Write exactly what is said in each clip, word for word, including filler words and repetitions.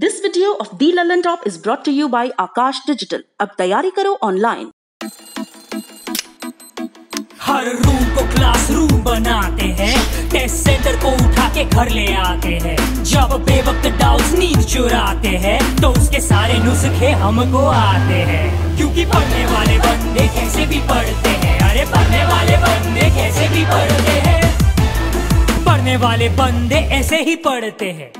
This video of the Lallantop is brought to you by Aakash digital. अब तैयारी करो online. हर रूम को क्लासरूम बनाते हैं, टेस्ट सेंटर को उठा के घर ले आते हैं। जब बेवक्त डाउट्स नींद चुराते हैं तो उसके सारे नुस्खे हमको आते हैं, क्योंकि पढ़ने वाले बंदे कैसे भी पढ़ते हैं। अरे पढ़ने वाले बंदे कैसे भी पढ़ते हैं, पढ़ने वाले बंदे ऐसे ही पढ़ते हैं।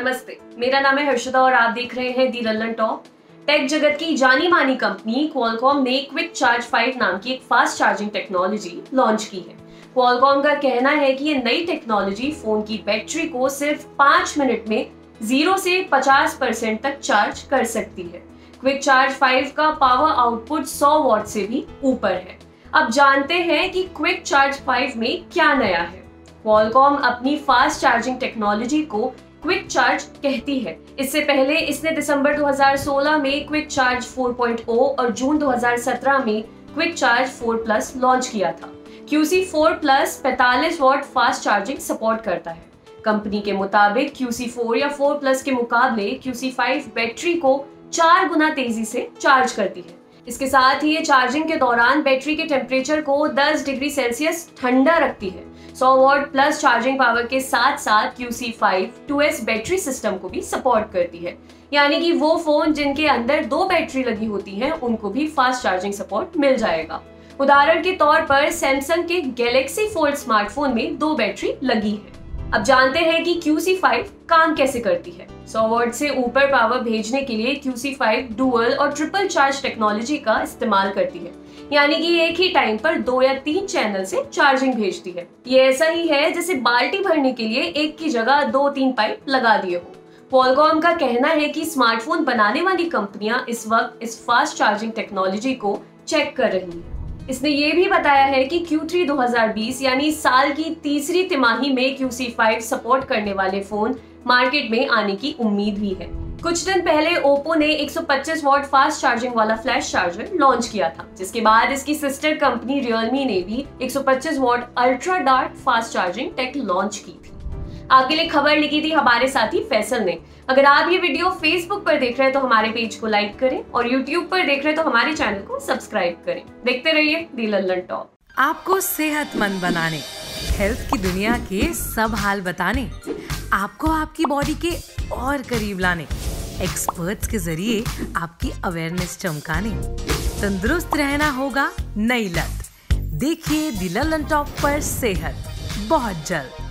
नमस्ते, मेरा नाम है हर्षदा और आप देख रहे हैं दी लल्लनटॉप। टेक जगत की जानी मानी कंपनी क्वालकॉम ने क्विक चार्ज फाइव नाम की एक फास्ट चार्जिंग टेक्नोलॉजी लॉन्च की है। क्वालकॉम का कहना है कि ये नई टेक्नोलॉजी फोन की बैटरी को सिर्फ पाँच मिनट में जीरो से पचास परसेंट तक चार्ज कर सकती है। क्विक चार्ज फाइव का पावर आउटपुट सौ वॉट से भी ऊपर है। अब जानते हैं कि क्विक चार्ज फाइव में क्या नया है। क्वालकॉम अपनी फास्ट चार्जिंग टेक्नोलॉजी को क्विक चार्ज कहती है। इससे पहले इसने दिसंबर दो हज़ार सोलह में quick charge four point o और जून दो हज़ार सत्रह में quick charge four plus launch किया था। क्यू सी फोर प्लस पैंतालीस वॉट फास्ट चार्जिंग सपोर्ट करता है। कंपनी के मुताबिक क्यू सी फोर या फोर प्लस के मुकाबले क्यू सी फाइव बैटरी को चार गुना तेजी से चार्ज करती है। इसके साथ ही ये चार्जिंग के दौरान बैटरी के टेम्परेचर को दस डिग्री सेल्सियस ठंडा रखती है। सौ वॉट प्लस चार्जिंग पावर के साथ साथ Q C five two S battery system को भी सपोर्ट करती है, यानी कि वो फोन जिनके अंदर दो बैटरी लगी होती हैं, उनको भी फास्ट चार्जिंग सपोर्ट मिल जाएगा। उदाहरण के तौर पर सैमसंग के गैलेक्सी फोल्ड स्मार्टफोन में दो बैटरी लगी है। अब जानते हैं कि क्यू सी फाइव काम कैसे करती है। सौ वॉट से ऊपर पावर भेजने के लिए क्यू सी फाइव डुअल और ट्रिपल चार्ज टेक्नोलॉजी का इस्तेमाल करती है, यानी कि एक ही टाइम पर दो या तीन चैनल से चार्जिंग भेजती है। ये ऐसा ही है जैसे बाल्टी भरने के लिए एक की जगह दो तीन पाइप लगा दिए हो। क्वालकॉम का कहना है कि स्मार्टफोन बनाने वाली कंपनियां इस वक्त इस फास्ट चार्जिंग टेक्नोलॉजी को चेक कर रही है। इसने ये भी बताया है कि क्यू थ्री दो हज़ार बीस यानी साल की तीसरी तिमाही में क्यू सी फाइव सपोर्ट करने वाले फोन मार्केट में आने की उम्मीद भी है। कुछ दिन पहले ओप्पो ने एक सौ पच्चीस वॉट फास्ट चार्जिंग वाला फ्लैश चार्जर लॉन्च किया था, जिसके बाद इसकी सिस्टर कंपनी रियलमी ने भी एक सौ पच्चीस watt ultra dart fast charging tech launch की थी। आपके लिए खबर लिखी थी हमारे साथी फैसल ने। अगर आप ये वीडियो फेसबुक पर देख रहे हैं तो हमारे पेज को लाइक करें और यूट्यूब पर देख रहे हैं तो हमारे चैनल को सब्सक्राइब करें। देखते रहिए दी लल्लनटॉप, आपको सेहतमंद बनाने, हेल्थ की दुनिया के सब हाल बताने, आपको आपकी बॉडी के और करीब लाने, एक्सपर्ट्स के जरिए आपकी अवेयरनेस चमकाने। तंदुरुस्त रहना होगा नई लत। देखिए दी लल्लनटॉप पर सेहत बहुत जल्द।